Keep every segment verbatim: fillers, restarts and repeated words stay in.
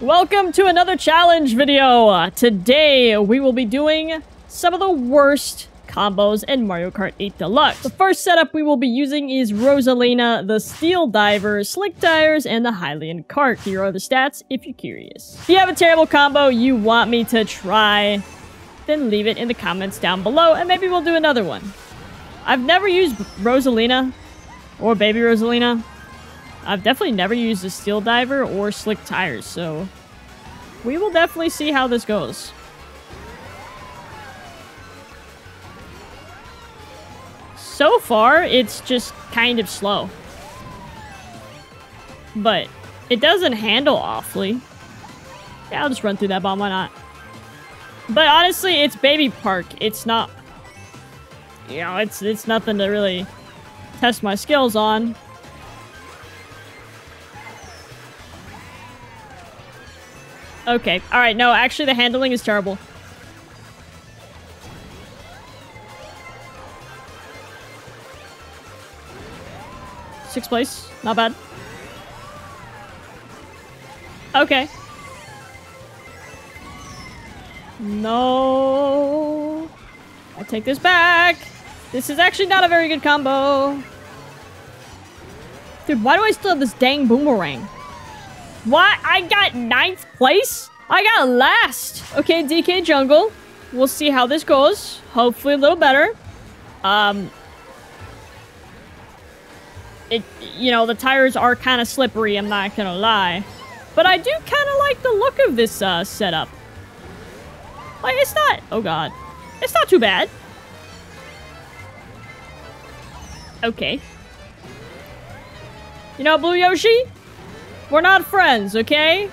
Welcome to another challenge video! Today we will be doing some of the worst combos in Mario Kart eight Deluxe. The first setup we will be using is Rosalina, the Steel Diver, Slick Tires, and the Hylian Kart. Here are the stats if you're curious. If you have a terrible combo you want me to try, then leave it in the comments down below and maybe we'll do another one. I've never used Rosalina or Baby Rosalina. I've definitely never used a Steel Diver or Slick Tires, so we will definitely see how this goes. So far, it's just kind of slow. But it doesn't handle awfully. Yeah, I'll just run through that bomb, why not? But honestly, it's Baby Park. It's not... You know, it's, it's nothing to really test my skills on. Okay, alright, no, actually the handling is terrible. Sixth place, not bad. Okay. No. I take this back. This is actually not a very good combo. Dude, why do I still have this dang boomerang? What? I got ninth place? I got last. Okay, D K Jungle. We'll see how this goes. Hopefully a little better. Um, it, you know, the tires are kind of slippery, I'm not gonna lie. But I do kind of like the look of this uh, setup. Like, it's not... Oh, God. It's not too bad. Okay. You know, Blue Yoshi? We're not friends, okay?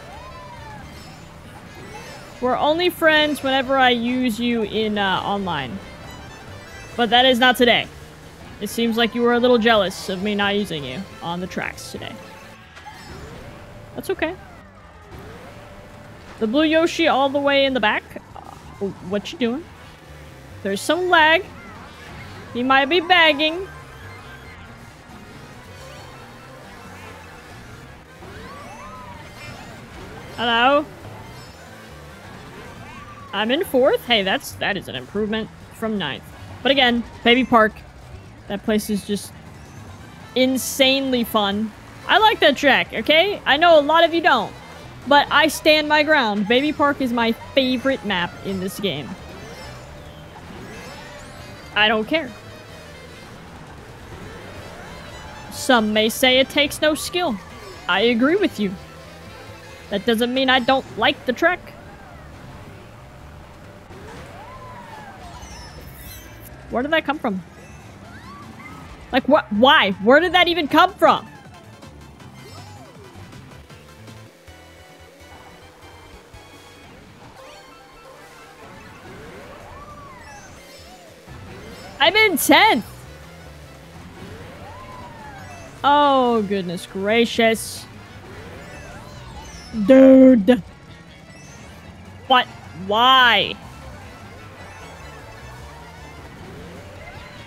We're only friends whenever I use you in uh, online. But that is not today. It seems like you were a little jealous of me not using you on the tracks today. That's okay. The Blue Yoshi all the way in the back. Uh, what you doing? There's some lag. He might be bagging. Hello? I'm in fourth? Hey, that's that is an improvement from ninth. But again, Baby Park. That place is just insanely fun. I like that track, okay? I know a lot of you don't, but I stand my ground. Baby Park is my favorite map in this game. I don't care. Some may say it takes no skill. I agree with you. That doesn't mean I don't like the track. Where did that come from? Like, what? Why? Where did that even come from? I'm in tenth! Oh, goodness gracious. Dude. What? Why?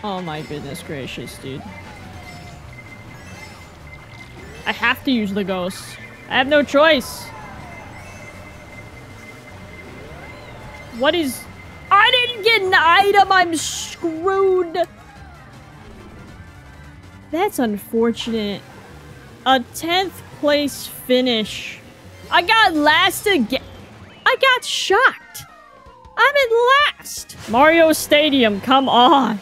Oh my goodness gracious, dude. I have to use the ghost. I have no choice. What is... I didn't get an item! I'm screwed! That's unfortunate. A tenth place finish. I got last again. I got shocked. I'm in last. Mario Stadium, come on.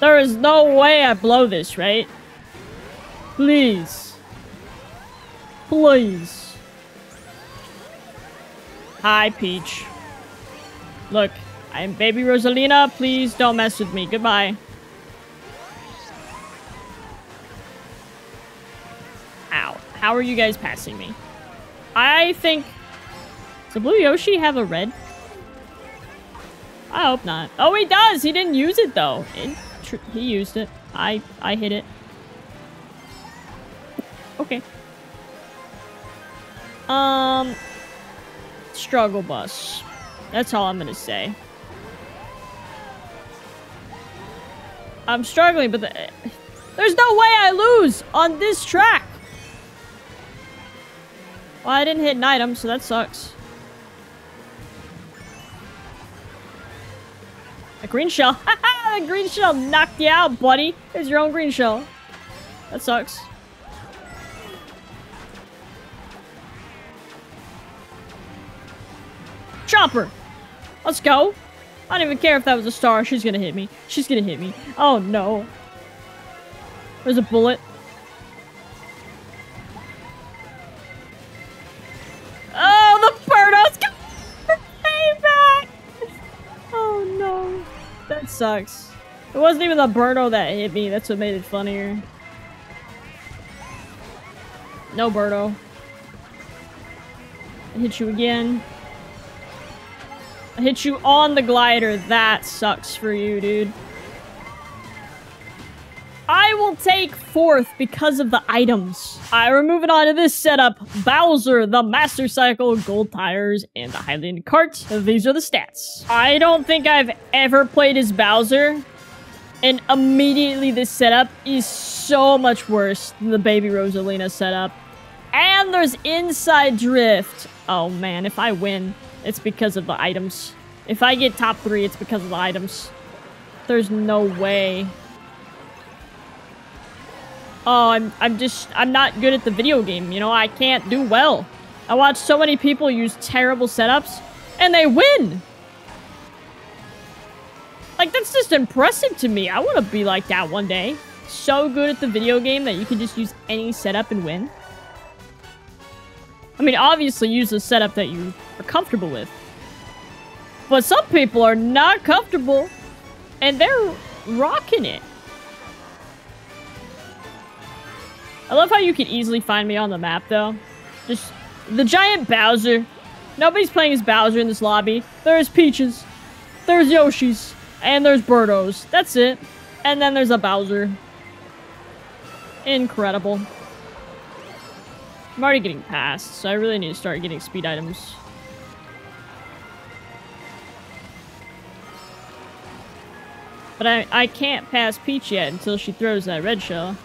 There is no way I blow this, right? Please. Please. Hi, Peach. Look, I am Baby Rosalina. Please don't mess with me. Goodbye. Ow. How are you guys passing me? I think... Does Blue Yoshi have a red? I hope not. Oh, he does! He didn't use it, though. It tr he used it. I, I hit it. Okay. Um... Struggle bus. That's all I'm gonna say. I'm struggling, but... The there's no way I lose on this track! Well, I didn't hit an item, so that sucks. A green shell. Haha! The green shell knocked you out, buddy! There's your own green shell. That sucks. Chopper! Let's go! I don't even care if that was a star. She's gonna hit me. She's gonna hit me. Oh no. There's a bullet. Oh, the Birdo's got for payback! Oh no. That sucks. It wasn't even the Birdo that hit me. That's what made it funnier. No Birdo. I hit you again. I hit you on the glider. That sucks for you, dude. I will take fourth because of the items. I right, moving on to this setup. Bowser, the Master Cycle, Gold Tires, and the Highland Cart. These are the stats. I don't think I've ever played as Bowser, and immediately this setup is so much worse than the Baby Rosalina setup. And there's Inside Drift. Oh man, if I win, it's because of the items. If I get top three, it's because of the items. There's no way. Oh, I'm, I'm just, I'm not good at the video game, you know? I can't do well. I watch so many people use terrible setups, and they win! Like, that's just impressive to me. I want to be like that one day. So good at the video game that you can just use any setup and win. I mean, obviously use the setup that you are comfortable with. But some people are not comfortable, and they're rocking it. I love how you can easily find me on the map, though. Just the giant Bowser. Nobody's playing as Bowser in this lobby. There's Peaches. There's Yoshi's. And there's Birdo's. That's it. And then there's a Bowser. Incredible. I'm already getting past, so I really need to start getting speed items. But I, I can't pass Peach yet until she throws that red shell.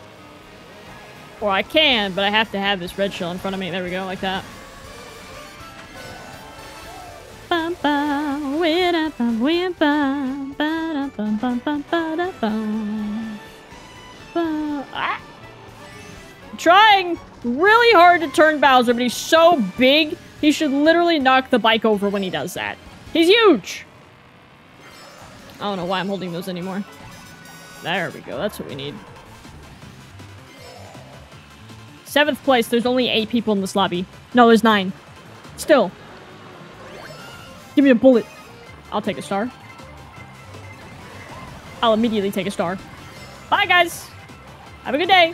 Or I can, but I have to have this red shell in front of me. There we go, like that. Ah! I'm trying really hard to turn Bowser, but he's so big, he should literally knock the bike over when he does that. He's huge! I don't know why I'm holding those anymore. There we go, that's what we need. Seventh place, there's only eight people in this lobby. No, there's nine. Still. Give me a bullet. I'll take a star. I'll immediately take a star. Bye, guys. Have a good day.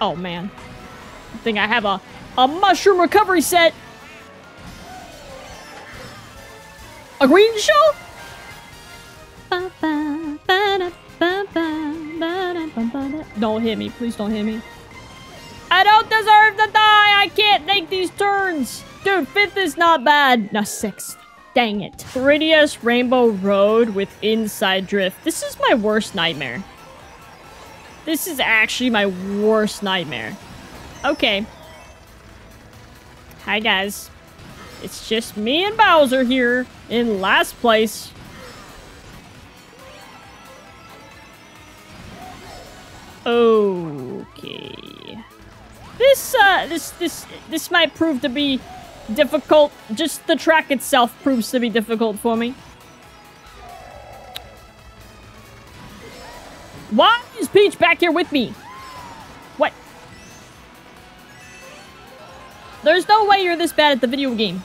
Oh, man. I think I have a, a mushroom recovery set. A green shell? Don't hit me. Please don't hit me. I don't deserve to die! I can't make these turns! Dude, fifth is not bad. No, sixth. Dang it. three D S Rainbow Road with Inside Drift. This is my worst nightmare. This is actually my worst nightmare. Okay. Hi, guys. It's just me and Bowser here in last place. Okay. This, uh, this, this, this might prove to be difficult. Just the track itself proves to be difficult for me. Why is Peach back here with me? What? There's no way you're this bad at the video game.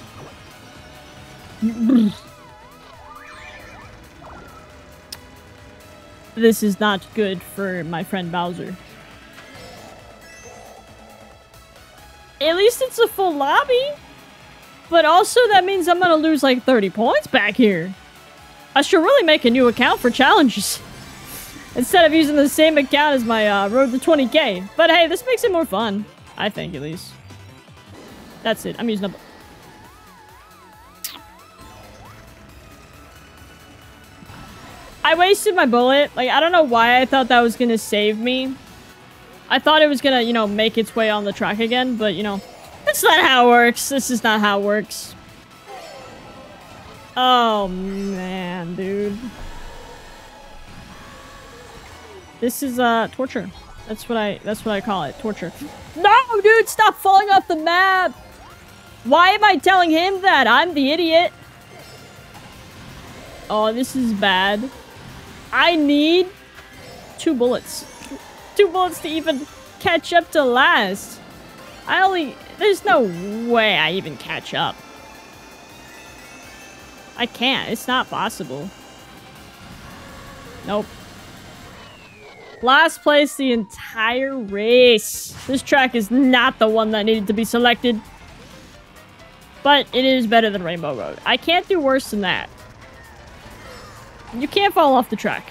This is not good for my friend Bowser. At least it's a full lobby. But also that means I'm gonna lose like thirty points back here. I should really make a new account for challenges. Instead of using the same account as my uh, road to twenty K. But hey, this makes it more fun. I think, at least. That's it. I'm using a... I wasted my bullet. Like, I don't know why I thought that was gonna save me. I thought it was gonna, you know, make its way on the track again, but, you know, That's not how it works. This is not how it works. Oh, man, dude. This is, uh, torture. That's what I- that's what I call it. Torture. No, dude! Stop falling off the map! Why am I telling him that? I'm the idiot! Oh, this is bad. I need two bullets. Two bullets to even catch up to last. I only- there's no way I even catch up. I can't. It's not possible. Nope. Last place the entire race. This track is not the one that needed to be selected. But it is better than Rainbow Road. I can't do worse than that. You can't fall off the track.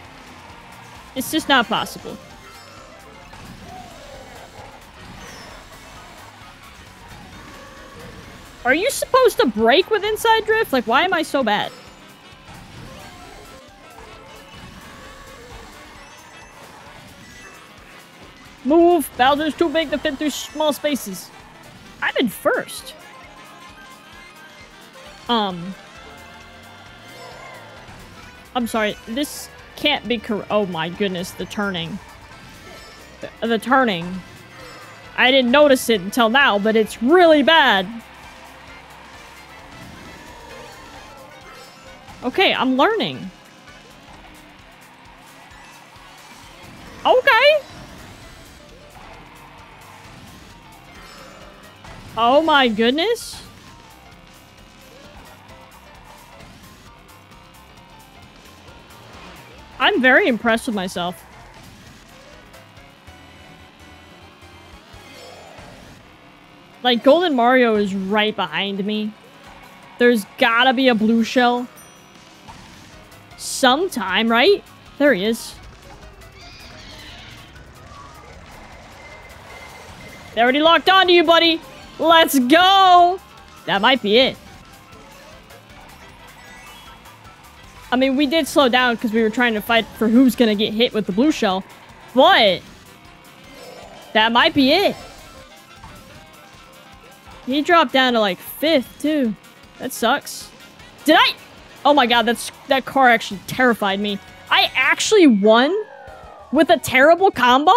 It's just not possible. Are you supposed to break with Inside Drift? Like, why am I so bad? Move! Bowser's too big to fit through small spaces. I'm in first. Um. I'm sorry. This can't be correct. Oh my goodness, the turning. The, the turning. I didn't notice it until now, but it's really bad. Okay, I'm learning. Okay. Oh my goodness. I'm very impressed with myself. Like, Golden Mario is right behind me. There's gotta be a blue shell. Sometime, right? There he is. They already locked onto you, buddy. Let's go! That might be it. I mean, we did slow down because we were trying to fight for who's gonna get hit with the blue shell, but that might be it. He dropped down to like fifth too. That sucks. Did I? Oh my god, that's that car actually terrified me. I actually won with a terrible combo?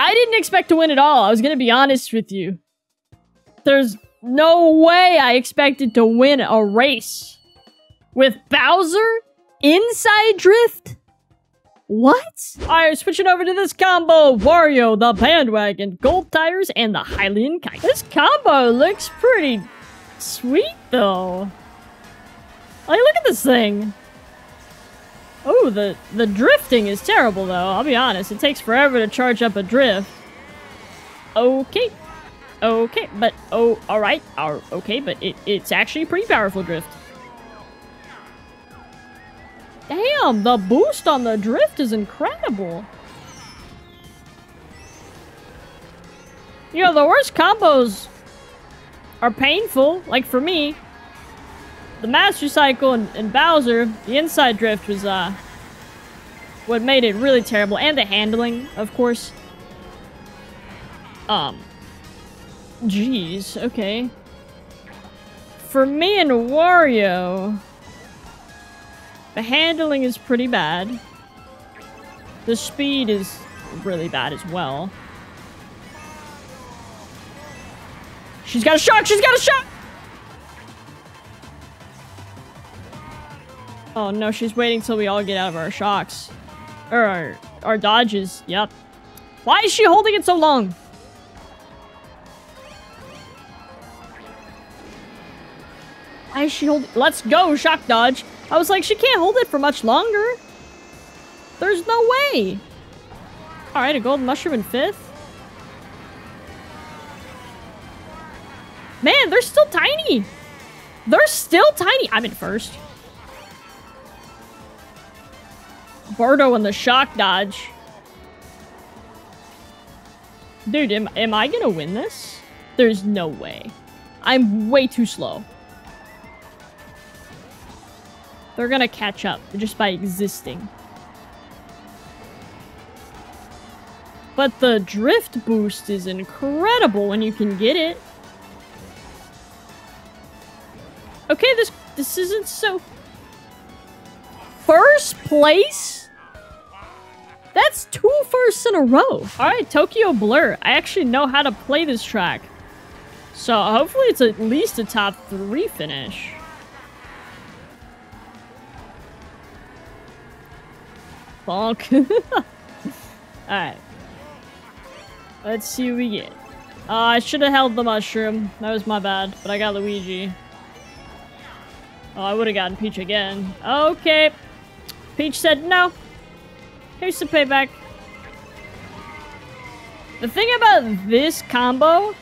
I didn't expect to win at all. I was going to be honest with you. There's no way I expected to win a race. With Bowser? Inside Drift? What? Alright, switching over to this combo. Wario, the Bandwagon, Gold Tires, and the Hylian Kai. This combo looks pretty sweet, though. Like, look at this thing. Oh, the, the drifting is terrible, though. I'll be honest. It takes forever to charge up a drift. Okay. Okay, but... Oh, alright. Oh, okay, but it, it's actually a pretty powerful drift. Damn, the boost on the drift is incredible. You know, the worst combos are painful. Like, for me... The Master Cycle and, and Bowser, the Inside Drift was, uh, what made it really terrible. And the handling, of course. Um. Jeez, okay. For me and Wario, the handling is pretty bad. The speed is really bad as well. She's got a shock! She's got a shock! Oh no, she's waiting till we all get out of our shocks. Or our, our dodges, yep. Why is she holding it so long? Why is she holding- Let's go, shock dodge! I was like, she can't hold it for much longer! There's no way! Alright, a gold mushroom in fifth. Man, they're still tiny! They're still tiny! I'm in first. Bardo and the shock dodge. Dude, am, am I gonna win this? There's no way. I'm way too slow. They're gonna catch up just by existing. But the drift boost is incredible when you can get it. Okay, this this isn't so... First place? That's two firsts in a row. Alright, Tokyo Blur. I actually know how to play this track. So hopefully it's at least a top three finish. Bonk. Alright. Let's see what we get. Uh, I should have held the mushroom. That was my bad, but I got Luigi. Oh, I would have gotten Peach again. Okay. Peach said no. Here's the payback. The thing about this combo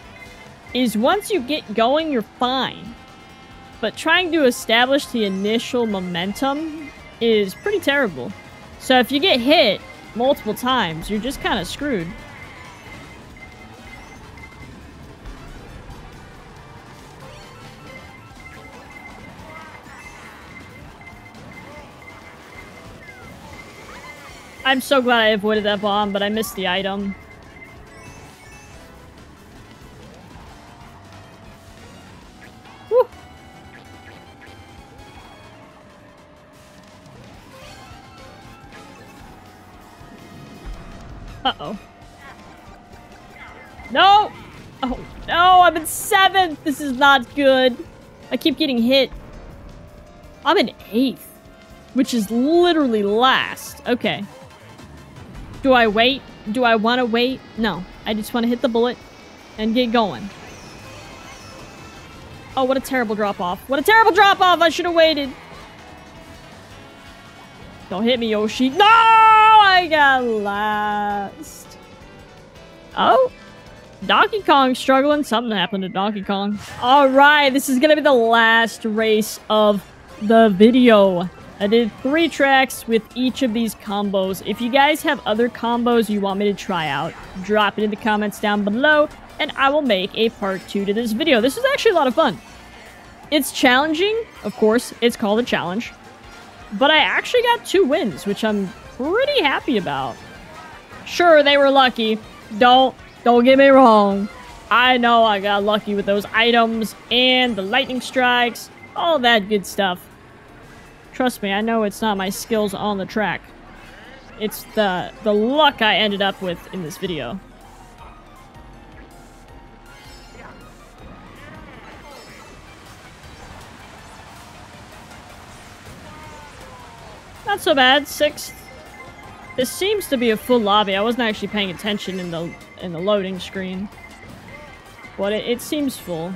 is once you get going, you're fine. But trying to establish the initial momentum is pretty terrible. So if you get hit multiple times, you're just kind of screwed. I'm so glad I avoided that bomb, but I missed the item. Woo. Uh-oh. No! Oh, no, I'm in seventh! This is not good. I keep getting hit. I'm in eighth, which is literally last. Okay. Do I wait? Do I want to wait? No. I just want to hit the bullet and get going. Oh, what a terrible drop-off. What a terrible drop-off! I should have waited! Don't hit me, Yoshi. No! I got last. Oh? Donkey Kong struggling. Something happened to Donkey Kong. Alright, this is gonna be the last race of the video. I did three tracks with each of these combos. If you guys have other combos you want me to try out, drop it in the comments down below, and I will make a part two to this video. This is actually a lot of fun. It's challenging, of course. It's called a challenge. But I actually got two wins, which I'm pretty happy about. Sure, they were lucky. Don't, don't get me wrong. I know I got lucky with those items and the lightning strikes, all that good stuff. Trust me, I know it's not my skills on the track. It's the the luck I ended up with in this video. Not so bad, sixth. This seems to be a full lobby. I wasn't actually paying attention in the in the loading screen, but it, it seems full.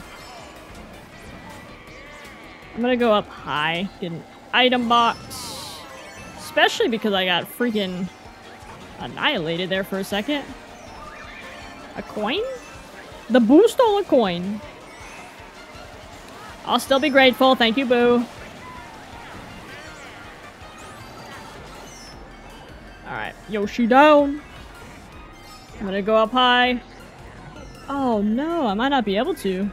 I'm gonna go up high. Didn't. Item box, especially because I got freaking annihilated there for a second. A coin? The Boo stole a coin. I'll still be grateful. Thank you, Boo. Alright, Yoshi down. I'm gonna go up high. Oh no, I might not be able to.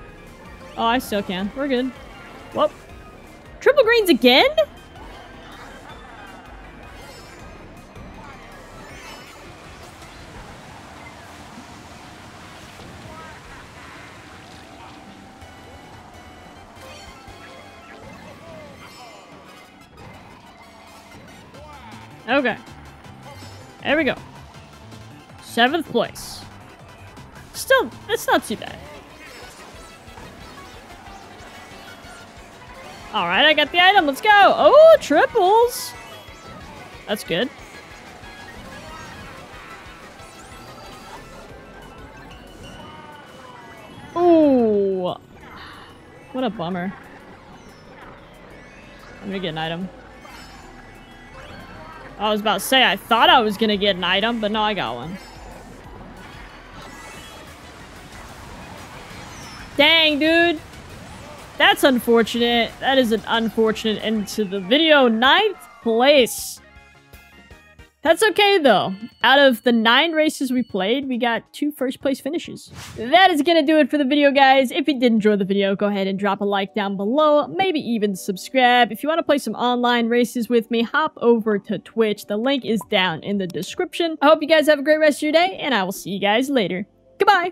Oh, I still can. We're good. Whoop. Triple greens again? Okay. There we go. Seventh place. Still, that's not too bad. Alright, I got the item. Let's go. Oh, triples. That's good. Ooh. What a bummer. I'm gonna get an item. I was about to say, I thought I was gonna get an item, but no, I got one. Dang, dude. That's unfortunate. That is an unfortunate end to the video. Ninth place. That's okay, though. Out of the nine races we played, we got two first place finishes. That is gonna do it for the video, guys. If you did enjoy the video, go ahead and drop a like down below. Maybe even subscribe. If you want to play some online races with me, hop over to Twitch. The link is down in the description. I hope you guys have a great rest of your day, and I will see you guys later. Goodbye!